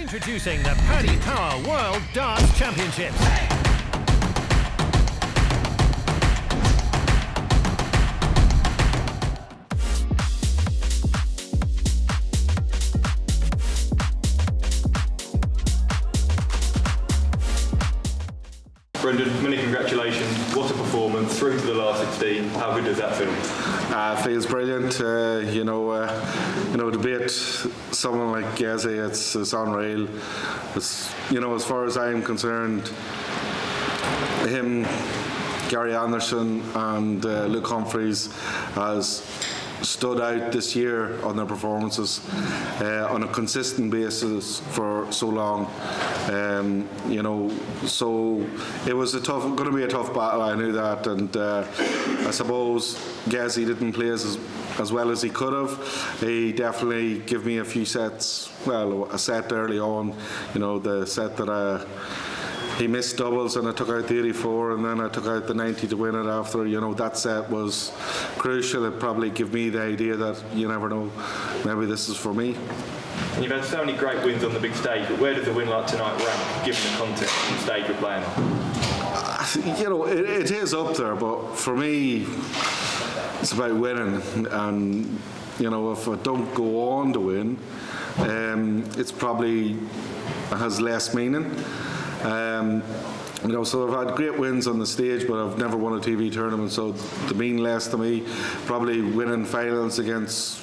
Introducing the Paddy Power World Darts Championships. Brendan, many congratulations. What a performance through to the last 16. How good does that feel? Feels brilliant. To beat someone like Gezzy, it's unreal. As far as I'm concerned, him, Gary Anderson, and Luke Humphries has stood out this year on their performances on a consistent basis for so long. So it was going to be a tough battle. I knew that, and I suppose Gezzy didn't play as well as he could have. He definitely gave me a few sets. Well, a set early on, the set that he missed doubles, and I took out the 84, and then I took out the 90 to win it after. That set was crucial. It probably gave me the idea that you never know, maybe this is for me. And you've had so many great wins on the big stage, but where does a win like tonight rank, given the context and stage you're playing on? It is up there, but for me, it's about winning. And, if I don't go on to win, it's probably has less meaning. So I've had great wins on the stage, but I've never won a TV tournament, so they mean less to me. Probably winning finals against,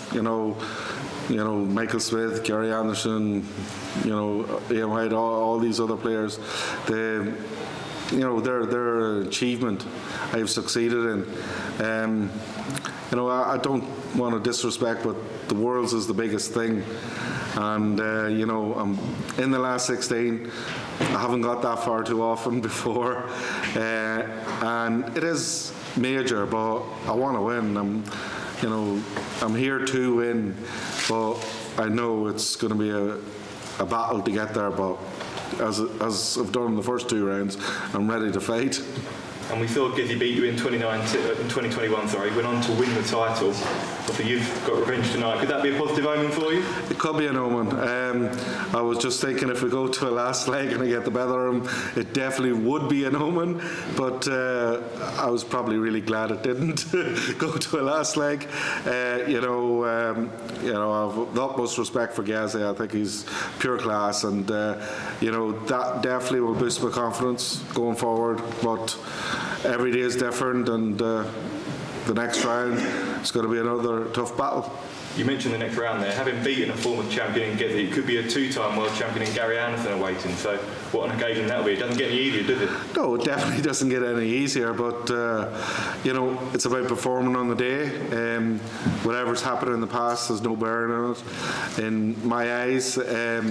Michael Smith, Gary Anderson, Ian White, all these other players. Their achievement I've succeeded in. I don't want to disrespect, but the Worlds is the biggest thing. And, I'm in the last 16. I haven't got that far too often before. And it is major, but I want to win. I'm here to win, but I know it's going to be a battle to get there. But as I've done in the first two rounds, I'm ready to fight. And we saw Gezzy beat you in 2021. Sorry, went on to win the title. So you've got revenge tonight. Could that be a positive omen for you? It could be an omen. I was just thinking, if we go to a last leg and I get the better of him, it definitely would be an omen. But I was probably really glad it didn't go to a last leg. I've the utmost respect for Gezzy. I think he's pure class, and that definitely will boost my confidence going forward. But every day is different, and the next round is going to be another tough battle. You mentioned the next round there. Having beaten a former champion in Gezzy, it could be a two-time world champion in Gary Anderson awaiting. So what an occasion that will be. It doesn't get any easier, does it? No, it definitely doesn't get any easier. But, it's about performing on the day. Whatever's happened in the past, there's no bearing on it. In my eyes, I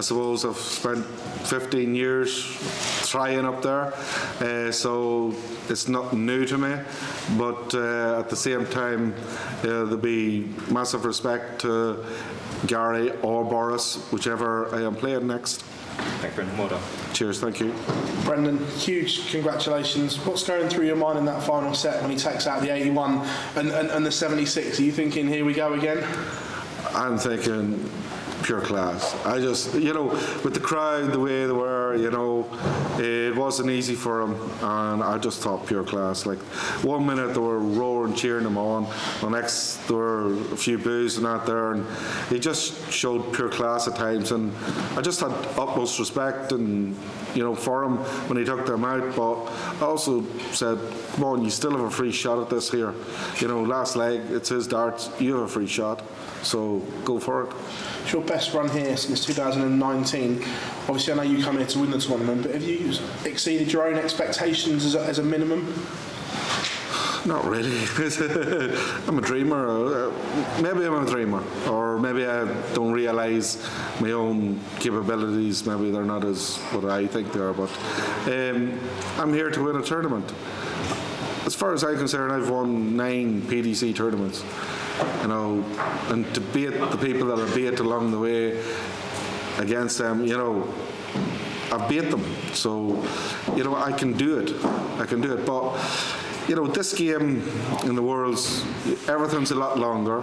suppose I've spent 15 years trying up there. So it's nothing new to me. But at the same time, there'll be massive respect to Gary or Boris, whichever I am playing next. Thank you, Brendan. Well done. Cheers, thank you. Brendan, huge congratulations. What's going through your mind in that final set when he takes out the 81 and the 76? Are you thinking, here we go again? I'm thinking pure class. I just, with the crowd the way they were, it wasn't easy for them, and I just thought pure class. Like, one minute they were roaring, cheering him on, the next there were a few boos and that there, and he just showed pure class at times, and I just had utmost respect and for him when he took them out. But I also said, come on, you still have a free shot at this here. Last leg, it's his darts, you have a free shot, so go for it. It's your best run here since 2019. Obviously, I know you come here to win the tournament, but have you exceeded your own expectations as a minimum? Not really. I'm a dreamer. Maybe I'm a dreamer, or maybe I don't realise my own capabilities. Maybe they're not as what I think they are, but I'm here to win a tournament. As far as I'm concerned, I've won 9 PDC tournaments. And to beat the people that I beat along the way against them, I've beat them. So, I can do it. But, this game in the Worlds, everything's a lot longer.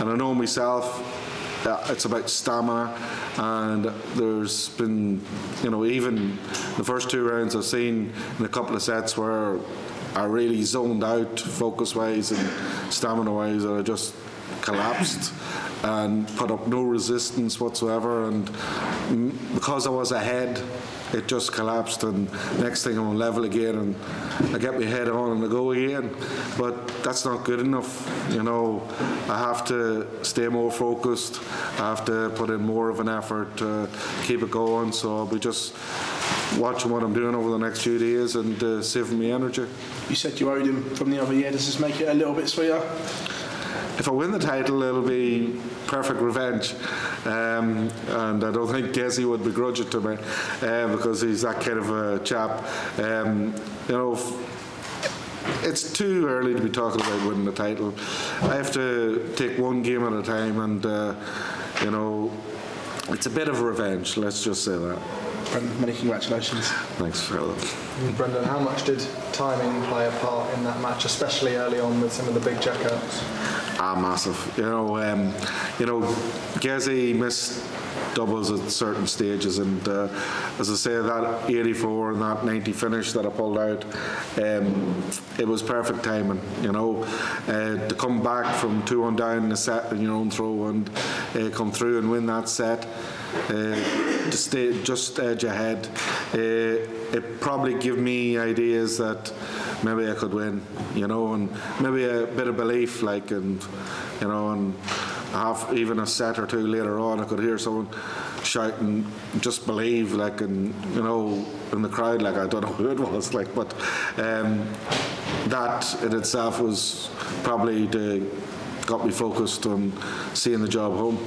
And I know myself, It's about stamina, and there's been, you know, even the first two rounds I've seen in a couple of sets where I really zoned out focus-wise and stamina-wise, and I just collapsed and put up no resistance whatsoever, and because I was ahead it just collapsed, and next thing I'm on level again and I get my head on and I go again. But that's not good enough, you know. I have to stay more focused, I have to put in more of an effort to keep it going, so I'll be just watching what I'm doing over the next few days and saving my energy. You said you owed him from the other year. Does this make it a little bit sweeter? If I win the title, it'll be perfect revenge, and I don't think Gezzy would begrudge it to me, because he's that kind of a chap. You know, it's too early to be talking about winning the title. I have to take one game at a time, and you know, it's a bit of revenge. Let's just say that. Brendan, many congratulations. Thanks, Phil. Brendan, how much did timing play a part in that match, especially early on with some of the big checkouts? Massive. You know, Gezzy missed doubles at certain stages, and as I say, that 84 and that 90 finish that I pulled out, it was perfect timing, you know, to come back from 2-1 down in a set in your own throw and come through and win that set, to stay just edge ahead. It probably gave me ideas that maybe I could win, you know, and maybe a bit of belief, like, and you know, and half even a set or two later on, I could hear someone shouting, "Just believe!" like, and you know, in the crowd, like, I don't know who it was, like, but that in itself was probably got me focused on seeing the job home.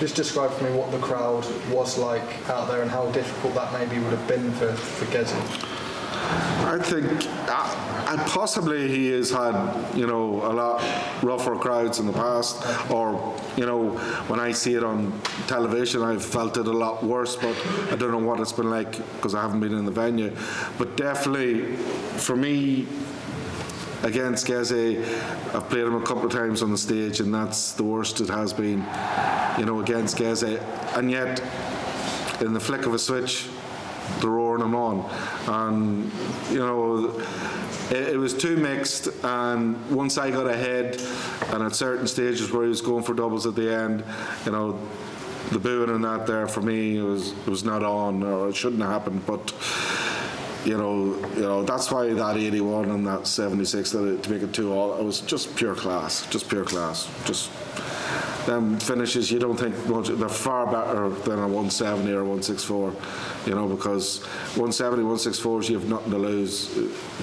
Just describe for me what the crowd was like out there and how difficult that maybe would have been for Gezzy. I think, and possibly he has had, you know, a lot rougher crowds in the past, or, you know, when I see it on television, I've felt it a lot worse, but I don't know what it's been like because I haven't been in the venue. But definitely, for me, against Gezzy, I've played him a couple of times on the stage, and that's the worst it has been, you know, against Gezzy. And yet, in the flick of a switch, they're roaring him on. And, you know, it was too mixed, and once I got ahead, and at certain stages where he was going for doubles at the end, you know, the booing and that there, for me, it was not on, or it shouldn't have happened, but... You know, that's why that 81 and that 76, to make it 2-all, it was just pure class, Just them finishes, you don't think much, they're far better than a 170 or a 164, you know, because 170, 164s, you have nothing to lose.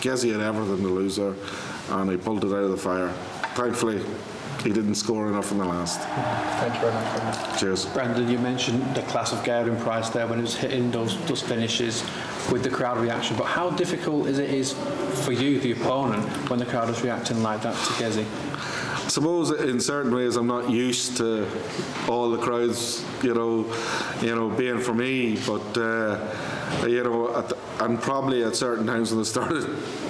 Gezzy had everything to lose there, and he pulled it out of the fire. Thankfully, he didn't score enough in the last. Thank you very much, Brendan. Cheers. Brendan, you mentioned the class of Gerwyn Price there when he was hitting those finishes with the crowd reaction, but how difficult is it for you, the opponent, when the crowd is reacting like that to Gezzy? I suppose in certain ways I'm not used to all the crowds, you know, being for me, but you know, and probably at certain times when I started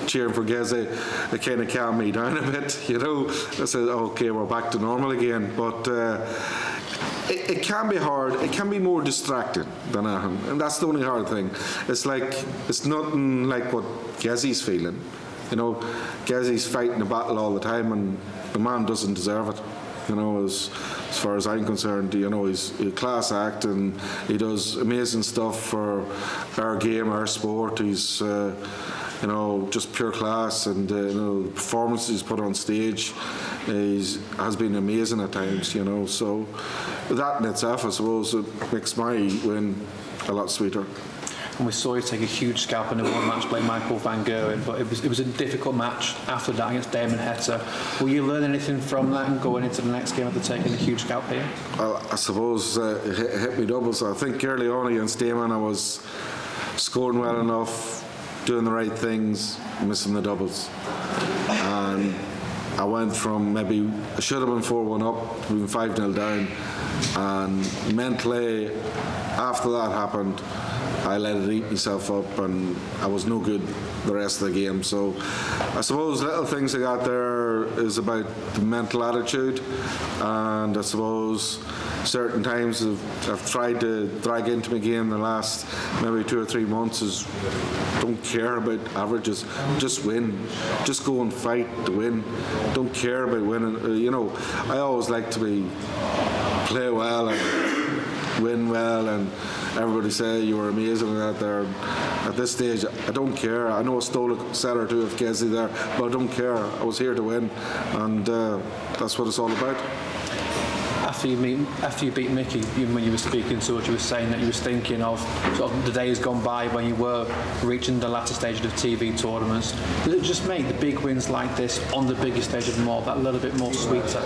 cheering for Gezzy, it kind of calmed me down a bit, you know. I said, okay, we're back to normal again, but it can be hard, it can be more distracting than I am, and that's the only hard thing. It's like, it's nothing like what Gezzy's feeling, you know. Gezzy's fighting a battle all the time, and the man doesn't deserve it. You know, as far as I'm concerned, you know, he's a class act, and he does amazing stuff for our game, our sport. He's, you know, just pure class, and you know, the performances he's put on stage has been amazing at times, you know. So that in itself, I suppose, it makes my win a lot sweeter. And we saw you take a huge scalp in one match by Michael Van Gerwen, but it was a difficult match after that against Damon Heta. Will you learn anything from that and going into the next game after taking a huge scalp here? Well, I suppose it hit me doubles. I think early on against Damon I was scoring well enough, doing the right things, missing the doubles. And I went from maybe, I should have been 4-1 up, to been 5-0 down. And mentally, after that happened, I let it eat myself up, and I was no good the rest of the game. So I suppose little things I got there is about the mental attitude, and I suppose certain times have tried to drag into my game in the last maybe 2 or 3 months is don't care about averages, just win, just go and fight to win, don't care about winning. You know, I always like to play well and win well, and everybody say you were amazing out there. At this stage, I don't care. I know I stole a set or two of Gezzy there, but I don't care. I was here to win, and that's what it's all about. After you beat Mickey, even when you were speaking to us, you were saying that you were thinking of sort of the days gone by when you were reaching the latter stage of TV tournaments. Did it just make the big wins like this on the biggest stage of them all that little bit more sweeter?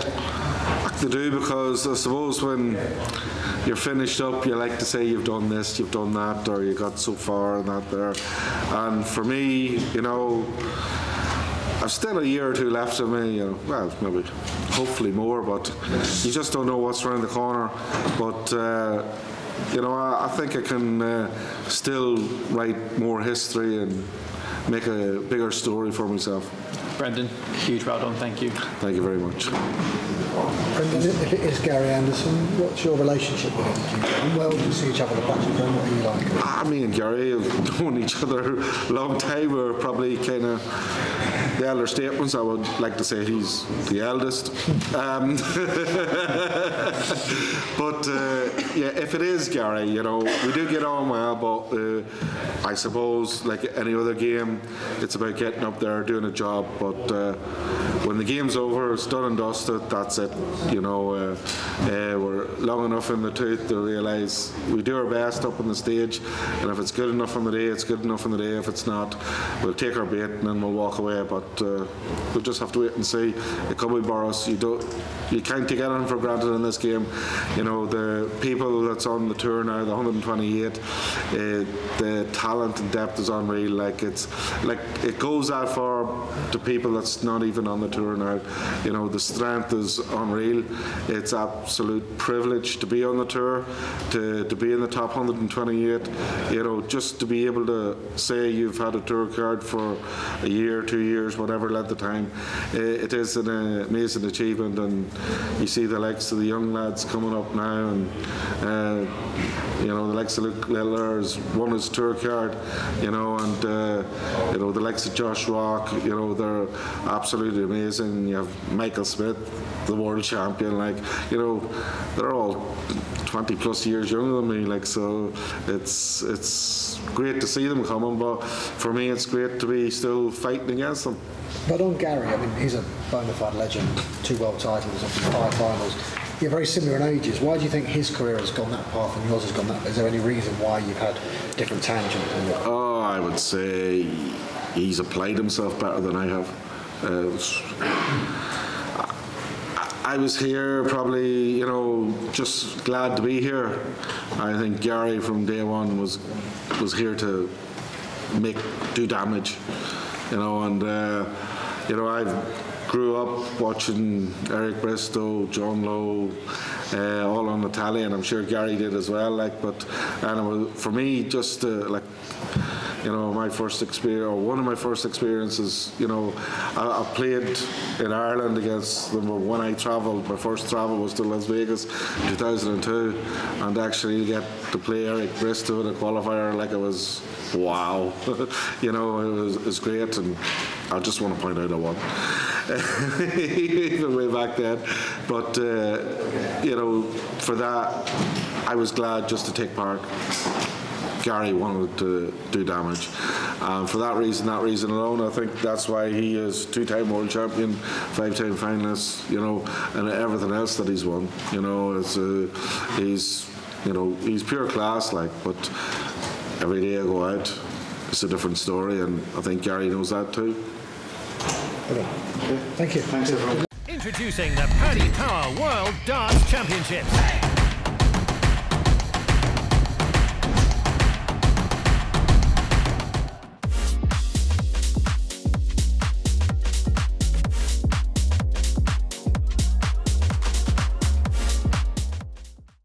They do, because I suppose when you're finished up, you like to say you've done this, you've done that, or you got so far and that there. And for me, you know, I've still a year or two left of me, you know, well, maybe, hopefully more, but you just don't know what's around the corner. But, you know, I think I can still write more history and make a bigger story for myself. Brendan, huge well done, thank you. Thank you very much. Brendan, it's Gary Anderson. What's your relationship with him? How well do you see each other at the platform? What do you like? Me and Gary have known each other a long time. We're probably kind of the elder statements. I would like to say he's the eldest. But yeah, if it is Gary, you know, we do get on well, but I suppose like any other game, it's about getting up there, doing a job. But when the game's over, it's done and dusted, that's it. You know, we're long enough in the tooth to realise we do our best up on the stage, and if it's good enough on the day, it's good enough on the day. If it's not, we'll take our bait and then we'll walk away. But we'll just have to wait and see. It could be Boris. You can't take anything for granted in this game. You know, the people that's on the tour now, the 128, the talent and depth is unreal. Like it's like it goes that far to people that's not even on the tour now. You know, the strength is unreal. It's absolute privilege to be on the tour, to be in the top 128. You know, just to be able to say you've had a tour card for a year, 2 years, whatever length of time, it is an amazing achievement. And you see the likes of the young lads coming up now, and you know, the likes of Luke Lillard has won his tour card, you know, and you know, the likes of Josh Rock, you know, they're absolutely amazing. You have Michael Smith, the world champion, like, you know, they're all 20 plus years younger than me, like, so it's great to see them coming, but for me it's great to be still fighting against them. But on Gary, I mean, he's a bona fide legend, 2 world titles, 5 finals. You're very similar in ages. Why do you think his career has gone that path and yours has gone that? Is there any reason why you've had different tangents? Oh, I would say he's applied himself better than I have. I was here probably, you know, just glad to be here. I think Gary from day one was here to do damage, you know, and you know, I grew up watching Eric Bristow, John Lowe, all on the tally, and I'm sure Gary did as well. Like, but and it was, for me, just like, you know, my first experience, or one of my first experiences, you know, I played in Ireland against them, but when I travelled, my first travel was to Las Vegas in 2002, and actually get to play Eric Bristow in a qualifier, like, it was, wow, you know, it was great, and I just want to point out I won. Even way back then, but you know, for that, I was glad just to take part. Gary wanted to do damage. For that reason alone, I think that's why he is 2-time world champion, 5-time finalist, you know, and everything else that he's won. You know, it's he's, you know, he's pure class, like, but every day I go out, it's a different story, and I think Gary knows that too. Okay. Thank you. Thanks, everyone. Introducing the Paddy Power World Darts Championships.